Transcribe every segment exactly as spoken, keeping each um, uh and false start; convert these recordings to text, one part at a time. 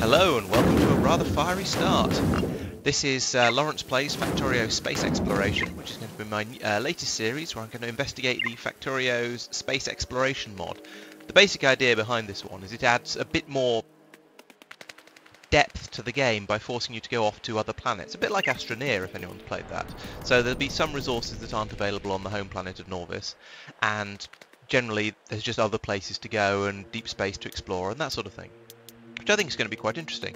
Hello and welcome to a rather fiery start. This is uh, Laurence Plays Factorio Space Exploration, which is going to be my uh, latest series where I'm going to investigate the Factorio's Space Exploration mod. The basic idea behind this one is it adds a bit more depth to the game by forcing you to go off to other planets, a bit like Astroneer if anyone's played that. So there'll be some resources that aren't available on the home planet of Norvis, and generally there's just other places to go and deep space to explore and that sort of thing, which I think is going to be quite interesting.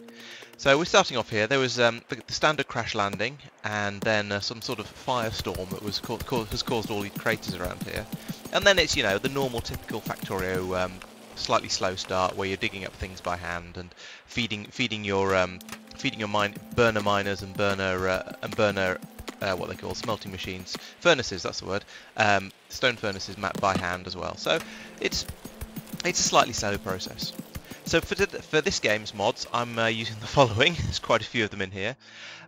So we're starting off here. There was um, the, the standard crash landing, and then uh, some sort of firestorm that was ca ca has caused all these craters around here. And then it's, you know, the normal typical Factorio um, slightly slow start where you're digging up things by hand and feeding feeding your um, feeding your mine burner miners and burner uh, and burner uh, what they call smelting machines, furnaces. That's the word. Um, stone furnaces mapped by hand as well. So it's it's a slightly slow process. So for, for this game's mods, I'm uh, using the following. There's quite a few of them in here.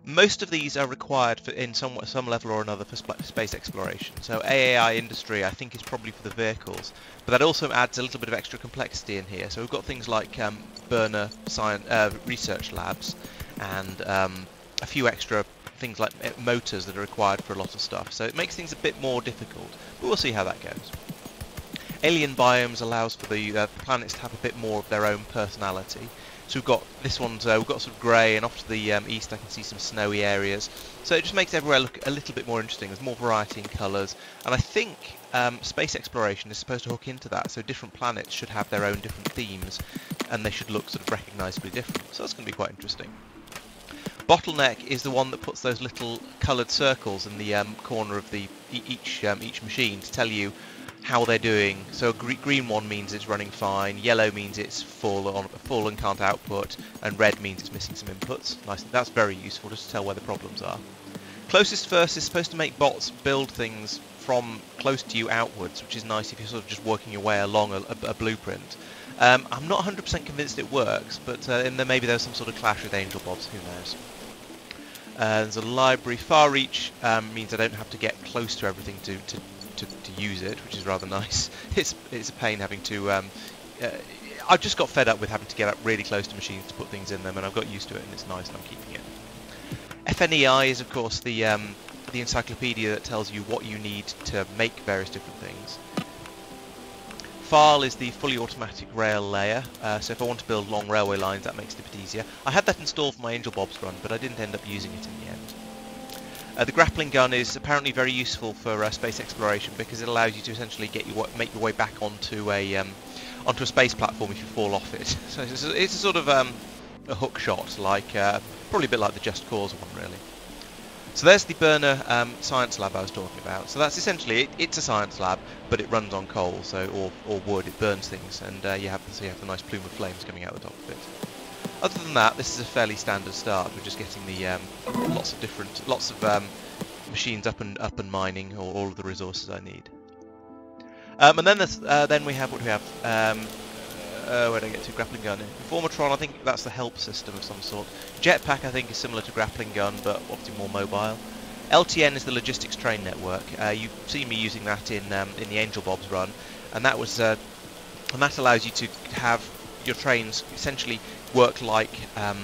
Most of these are required for, in some, some level or another for sp space exploration. So A A I Industry, I think, is probably for the vehicles. But that also adds a little bit of extra complexity in here. So we've got things like um, burner science, uh, research labs and um, a few extra things like motors that are required for a lot of stuff. So it makes things a bit more difficult. But we'll see how that goes. Alien biomes allows for the uh, planets to have a bit more of their own personality. So we've got this one's uh, we've got some grey, and off to the um, east I can see some snowy areas. So it just makes everywhere look a little bit more interesting. There's more variety in colours, and I think um, space exploration is supposed to hook into that. So different planets should have their own different themes, and they should look sort of recognisably different. So that's going to be quite interesting. Bottleneck is the one that puts those little coloured circles in the um, corner of the each um, each machine to tell you how they're doing. So a green one means it's running fine, yellow means it's full, on, full and can't output, and red means it's missing some inputs. Nice. That's very useful just to tell where the problems are. Closest first is supposed to make bots build things from close to you outwards, which is nice if you're sort of just working your way along a, a, a blueprint. Um, I'm not one hundred percent convinced it works, but uh, then maybe there's some sort of clash with Angel Bob's, who knows. Uh, there's a library. Far reach um, means I don't have to get close to everything to, to To, to use it, which is rather nice. It's it's a pain having to. Um, uh, I just got fed up with having to get up really close to machines to put things in them, and I've got used to it, and it's nice, and I'm keeping it. F N E I is, of course, the um, the encyclopedia that tells you what you need to make various different things. F A L is the fully automatic rail layer, uh, so if I want to build long railway lines, that makes it a bit easier. I had that installed for my Angel Bob's run, but I didn't end up using it in the end. Uh, the grappling gun is apparently very useful for uh, space exploration because it allows you to essentially get your make your way back onto a um, onto a space platform if you fall off it. So it's a, it's a sort of um, a hook shot, like uh, probably a bit like the Just Cause one, really. So there's the burner um, science lab I was talking about. So that's essentially it, it's a science lab, but it runs on coal, so or or wood. It burns things, and uh, you have so you have the nice plume of flames coming out the top of it. Other than that, this is a fairly standard start. We're just getting the um, lots of different, lots of um, machines up and up and mining all, all of the resources I need. Um, and then this, uh, then we have what do we have? Um, uh, where do I get to? Grappling gun, Informatron. I think that's the help system of some sort. Jetpack, I think, is similar to grappling gun, but obviously more mobile. L T N is the logistics train network. Uh, you've seen me using that in um, in the Angel Bob's run, and that was uh, and that allows you to have your trains essentially work like um,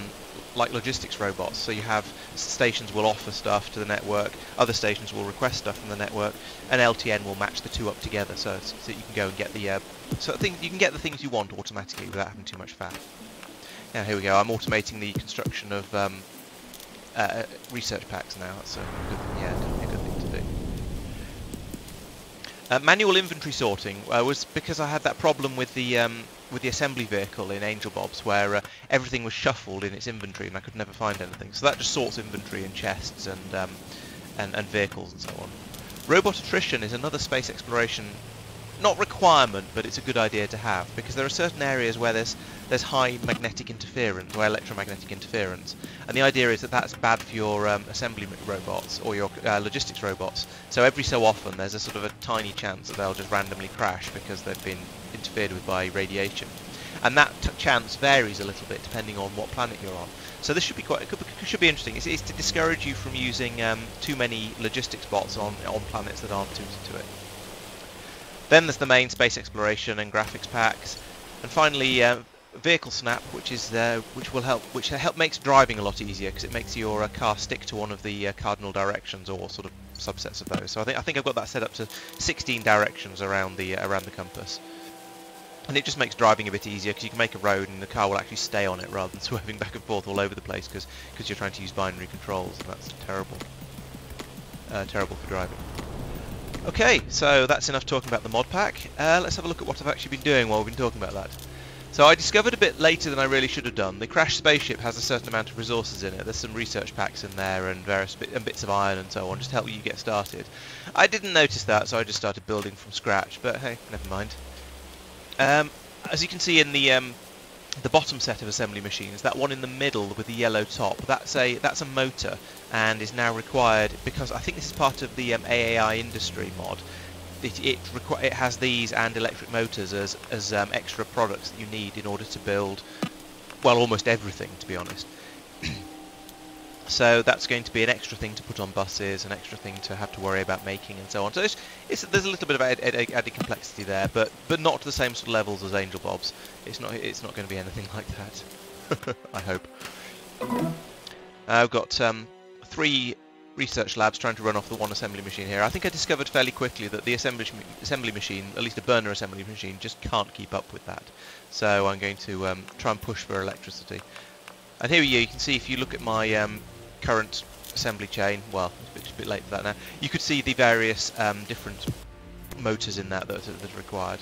like logistics robots. So you have stations will offer stuff to the network, other stations will request stuff from the network, and L T N will match the two up together, so so you can go and get the uh, so things you can get the things you want automatically without having too much faff. Now here we go. I'm automating the construction of um, uh, research packs now. That's a good, yeah, definitely a good thing to do. Uh, manual inventory sorting uh, was because I had that problem with the um, with the assembly vehicle in Angel Bob's, where uh, everything was shuffled in its inventory and I could never find anything. So that just sorts inventory in chests and, um, and and vehicles and so on. Robot attrition is another space exploration, not requirement, but it's a good idea to have because there are certain areas where there's there's high magnetic interference, or electromagnetic interference, and the idea is that that's bad for your um, assembly robots or your uh, logistics robots. So every so often there's a sort of a tiny chance that they'll just randomly crash because they've been interfered with by radiation, and that t chance varies a little bit depending on what planet you're on. So this should be quite it could be, it should be interesting. It's, it's to discourage you from using um, too many logistics bots on on planets that aren't tuned to it. Then there's the main space exploration and graphics packs, and finally uh, vehicle snap, which is uh, which will help, which help makes driving a lot easier because it makes your uh, car stick to one of the uh, cardinal directions or sort of subsets of those. So I think I think I've got that set up to sixteen directions around the uh, around the compass, and it just makes driving a bit easier because you can make a road and the car will actually stay on it rather than swerving back and forth all over the place because because you're trying to use binary controls, and that's terrible, uh, terrible for driving. Okay, so that's enough talking about the mod pack. Uh, let's have a look at what I've actually been doing while we've been talking about that. So I discovered a bit later than I really should have done, the crashed spaceship has a certain amount of resources in it. There's some research packs in there and various bit, and bits of iron and so on, just to help you get started. I didn't notice that, so I just started building from scratch, but hey, never mind. Um, as you can see in the um, the bottom set of assembly machines, that one in the middle with the yellow top, that's a that's a motor and is now required, because I think this is part of the um, A A I industry mod. It it, requ it has these and electric motors as as um, extra products that you need in order to build, well, almost everything, to be honest. So that's going to be an extra thing to put on buses, an extra thing to have to worry about making and so on. So it's, it's, there's a little bit of added, added, added complexity there, but but not to the same sort of levels as Angel Bob's. It's not it's not going to be anything like that. I hope. I've got um, three research labs trying to run off the one assembly machine here. I think I discovered fairly quickly that the assembly, assembly machine, at least a burner assembly machine, just can't keep up with that. So I'm going to um, try and push for electricity. And here you, you can see, if you look at my um, current assembly chain, well, it's a bit late for that now, you could see the various um, different motors in that that are, that are required.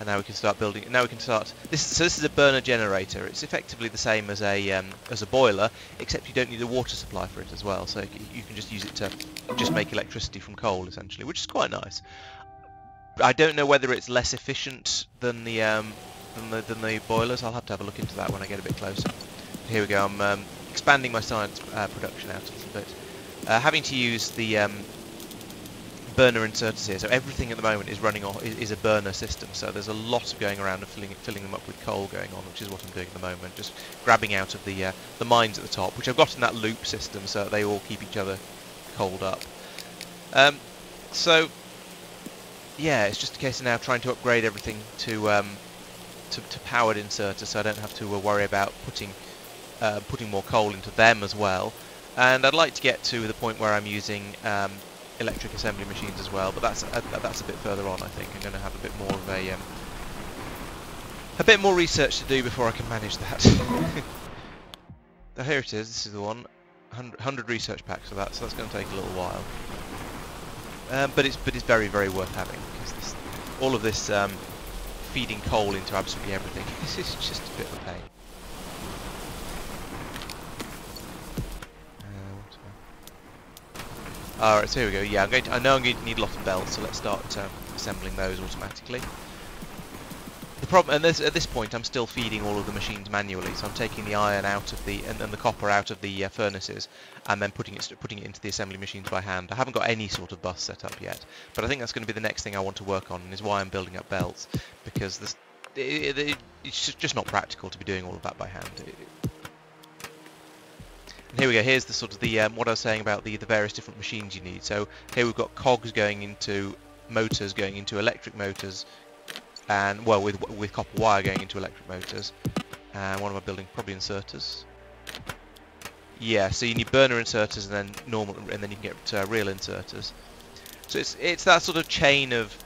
And now we can start building. Now we can start. This, so this is a burner generator. It's effectively the same as a um, as a boiler, except you don't need a water supply for it as well. So you can just use it to just make electricity from coal, essentially, which is quite nice. I don't know whether it's less efficient than the um, than the than the boilers. I'll have to have a look into that when I get a bit closer. Here we go. I'm um, expanding my science uh, production out a little bit. Uh, having to use the um, burner inserters here, so everything at the moment is running off is, is a burner system, so there's a lot of going around and filling filling them up with coal going on, which is what I'm doing at the moment, just grabbing out of the uh, the mines at the top, which I've got in that loop system so they all keep each other coaled up. Um, so yeah, it's just a case of now trying to upgrade everything to um, to, to powered inserters, so I don't have to uh, worry about putting uh, putting more coal into them as well. And I'd like to get to the point where I'm using um, electric assembly machines as well, but that's a, that's a bit further on. I think I'm going to have a bit more of a um, a bit more research to do before I can manage that. Now here it is. This is the one, one hundred research packs for that, so that's going to take a little while. Um, but it's but it's very very worth having, because this, all of this um, feeding coal into absolutely everything, this is just a bit of a pain. Alright, so here we go. Yeah, I'm going to, I know I'm going to need a lot of belts, so let's start um, assembling those automatically. The problem, and this, at this point, I'm still feeding all of the machines manually, so I'm taking the iron out of the and, and the copper out of the uh, furnaces, and then putting it putting it into the assembly machines by hand. I haven't got any sort of bus set up yet, but I think that's going to be the next thing I want to work on, and is why I'm building up belts, because this, it, it, it's just not practical to be doing all of that by hand. It, And here we go. Here's the sort of the um, what I was saying about the the various different machines you need. So here we've got cogs going into motors, going into electric motors, and well, with with copper wire going into electric motors. And what am I building? Probably inserters. Yeah. So you need burner inserters, and then normal, and then you can get uh, real inserters. So it's it's that sort of chain of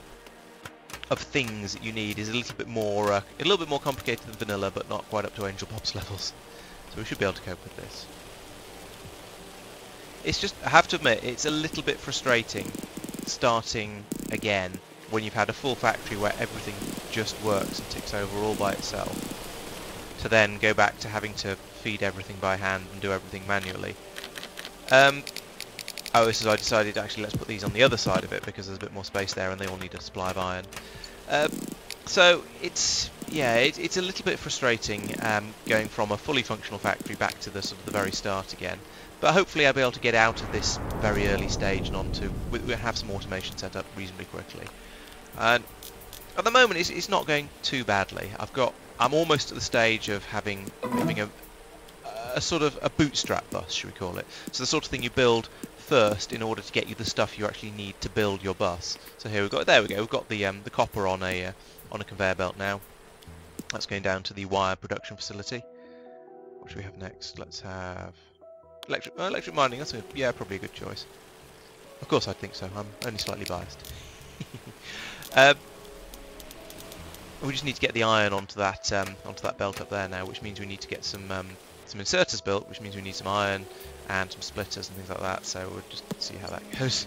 of things that you need is a little bit more uh, a little bit more complicated than vanilla, but not quite up to Angel Bob's levels. So we should be able to cope with this. It's just, I have to admit, it's a little bit frustrating starting again when you've had a full factory where everything just works and ticks over all by itself, to then go back to having to feed everything by hand and do everything manually. Um, oh, this is, I decided actually let's put these on the other side of it because there's a bit more space there and they all need a supply of iron. Uh, so it's, yeah, it, it's a little bit frustrating um, going from a fully functional factory back to the sort of the very start again. But hopefully I'll be able to get out of this very early stage and on to we'll have some automation set up reasonably quickly. And at the moment, it's, it's not going too badly. I've got I'm almost at the stage of having having a a sort of a bootstrap bus, should we call it? So the sort of thing you build first in order to get you the stuff you actually need to build your bus. So here we've got there we go. We've got the um, the copper on a uh, on a conveyor belt now. That's going down to the wire production facility. What should we have next? Let's have electric, oh, electric mining. That's a, yeah, probably a good choice. Of course, I think so. I'm only slightly biased. um, we just need to get the iron onto that um, onto that belt up there now, which means we need to get some um, some inserters built, which means we need some iron and some splitters and things like that. So we'll just see how that goes.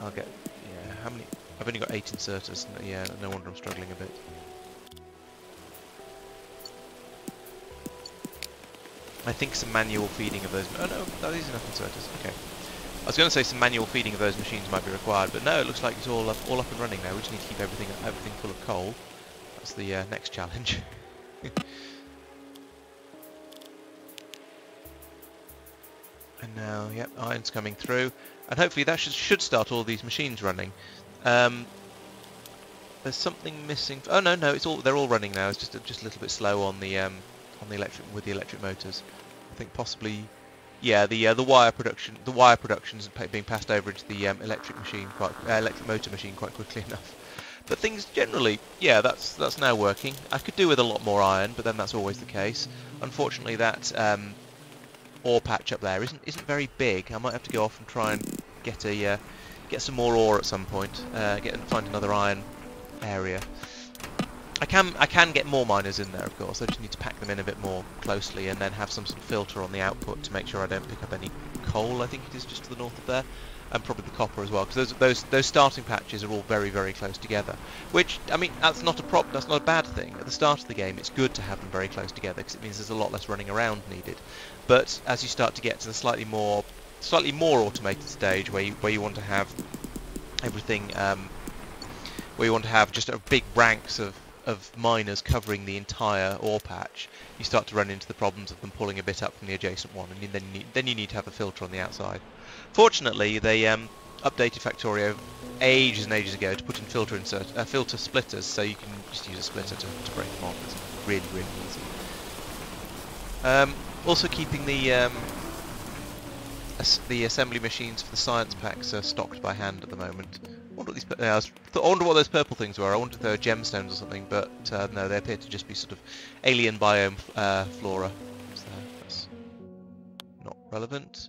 I'll get, yeah, how many? I've only got eight inserters. Yeah, no wonder I'm struggling a bit. I think some manual feeding of those. Oh no, no, these are enough inserters. Okay. I was going to say some manual feeding of those machines might be required, but no, it looks like it's all up, all up and running now. We just need to keep everything everything full of coal. That's the uh, next challenge. And now, yep, iron's coming through, and hopefully that should should start all these machines running. Um, there's something missing. Oh no, no, it's all they're all running now. It's just just a little bit slow on the. Um, On the electric with the electric motors, I think possibly, yeah. The uh, the wire production, the wire production's being passed over into the um, electric machine, quite uh, electric motor machine, quite quickly enough. But things generally, yeah, that's that's now working. I could do with a lot more iron, but then that's always the case. Unfortunately, that um, ore patch up there isn't isn't very big. I might have to go off and try and get a uh, get some more ore at some point. Uh, get find another iron area. I can I can get more miners in there, of course. I just need to pack them in a bit more closely, and then have some sort of filter on the output to make sure I don't pick up any coal. I think it is just to the north of there, and probably the copper as well, because those those those starting patches are all very very close together. Which, I mean, that's not a prop. That's not a bad thing. At the start of the game, it's good to have them very close together because it means there's a lot less running around needed. But as you start to get to the slightly more slightly more automated stage, where you where you want to have everything, um, where you want to have just a big ranks of of miners covering the entire ore patch, you start to run into the problems of them pulling a bit up from the adjacent one, and then you need, then you need to have a filter on the outside. Fortunately, they um, updated Factorio ages and ages ago to put in filter insert, uh, filter splitters, so you can just use a splitter to, to break them off. It's really, really easy. Um, also keeping the um, as the assembly machines for the science packs are stocked by hand at the moment. I wonder, what these, I, was, I wonder what those purple things were. I wondered if they were gemstones or something, but uh, no, they appear to just be sort of alien biome uh, flora. So that's not relevant.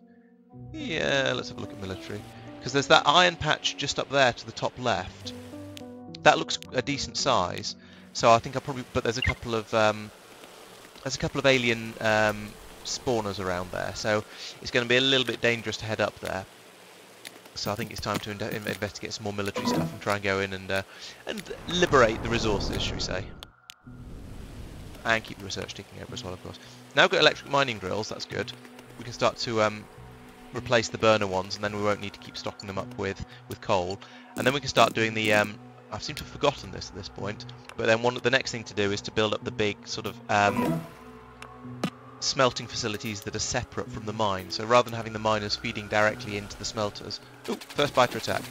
Yeah, let's have a look at military. Because there's that iron patch just up there to the top left. That looks a decent size, so I think I probably. But there's a couple of um, there's a couple of alien um, spawners around there, so it's going to be a little bit dangerous to head up there. So I think it's time to in investigate some more military stuff and try and go in and uh, and liberate the resources, shall we say. And keep the research ticking over as well, of course. Now we've got electric mining drills, that's good. We can start to um, replace the burner ones, and then we won't need to keep stocking them up with, with coal. And then we can start doing the... Um, I seem to have forgotten this at this point, but then one, the next thing to do is to build up the big sort of... Um, smelting facilities that are separate from the mine, so rather than having the miners feeding directly into the smelters. Ooh, first biter attack.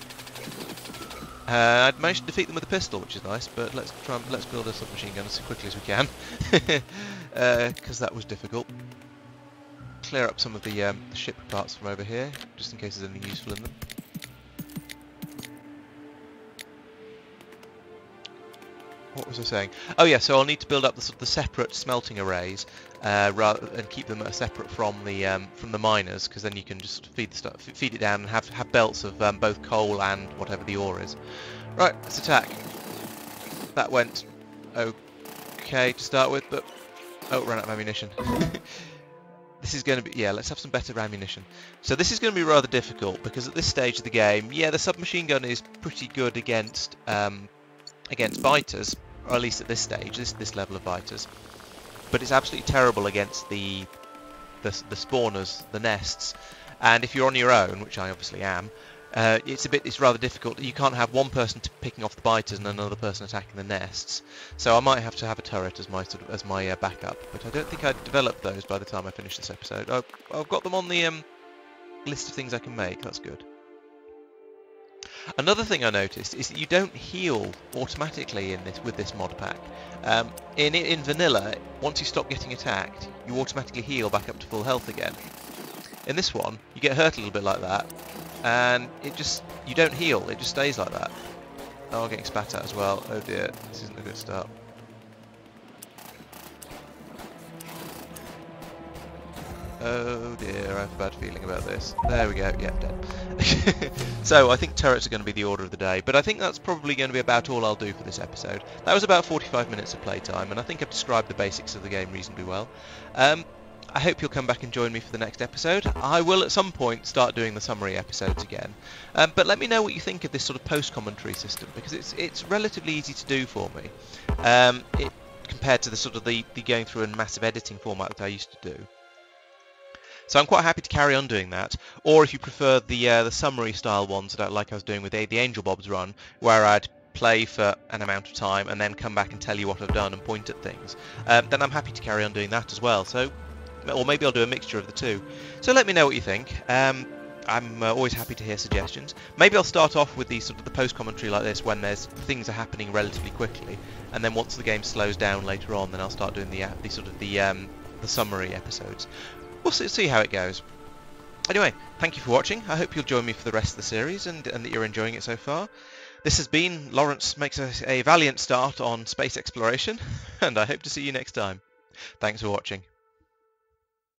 Uh, I'd managed to defeat them with a pistol, which is nice, but let's try and, let's build a submachine gun as quickly as we can, because uh, that was difficult. Clear up some of the, um, the ship parts from over here, just in case there's anything useful in them. What was I saying? Oh yeah, so I'll need to build up the, sort of the separate smelting arrays, uh, rather and keep them separate from the um, from the miners, because then you can just feed the stuff, feed it down, and have have belts of um, both coal and whatever the ore is. Right, let's attack. That went okay to start with, but oh, it ran out of ammunition. This is going to be, yeah, let's have some better ammunition. So this is going to be rather difficult because at this stage of the game, yeah, the submachine gun is pretty good against um, against biters. Or at least at this stage, this this level of biters, but it's absolutely terrible against the, the the spawners, the nests, and if you're on your own, which I obviously am, uh, it's a bit it's rather difficult. You can't have one person to picking off the biters and another person attacking the nests. So I might have to have a turret as my sort of as my uh, backup, but I don't think I developed those by the time I finish this episode. I've, I've got them on the um, list of things I can make. That's good. Another thing I noticed is that you don't heal automatically in this with this mod pack. Um, in in vanilla, once you stop getting attacked, you automatically heal back up to full health again. In this one, you get hurt a little bit like that, and it just you don't heal. It just stays like that. Oh, I'm getting spat at as well. Oh dear, this isn't a good start. Oh dear, I have a bad feeling about this. There we go, yeah, dead. So I think turrets are going to be the order of the day, but I think that's probably going to be about all I'll do for this episode. That was about forty-five minutes of playtime, and I think I've described the basics of the game reasonably well. Um, I hope you'll come back and join me for the next episode. I will at some point start doing the summary episodes again. Um, but let me know what you think of this sort of post-commentary system, because it's it's relatively easy to do for me, um, it, compared to the sort of the, the going through and massive editing format that I used to do. So I'm quite happy to carry on doing that, or if you prefer the uh, the summary style ones that I, like I was doing with the Angel Bob's run, where I'd play for an amount of time and then come back and tell you what I've done and point at things, um, then I'm happy to carry on doing that as well. So, or maybe I'll do a mixture of the two. So let me know what you think. Um, I'm uh, always happy to hear suggestions. Maybe I'll start off with the sort of the post-commentary like this when there's things are happening relatively quickly, and then once the game slows down later on, then I'll start doing the, uh, the sort of the um, the summary episodes. We'll see how it goes. Anyway, thank you for watching. I hope you'll join me for the rest of the series and, and that you're enjoying it so far. This has been Laurence Makes a, a Valiant Start on Space Exploration, and I hope to see you next time. Thanks for watching.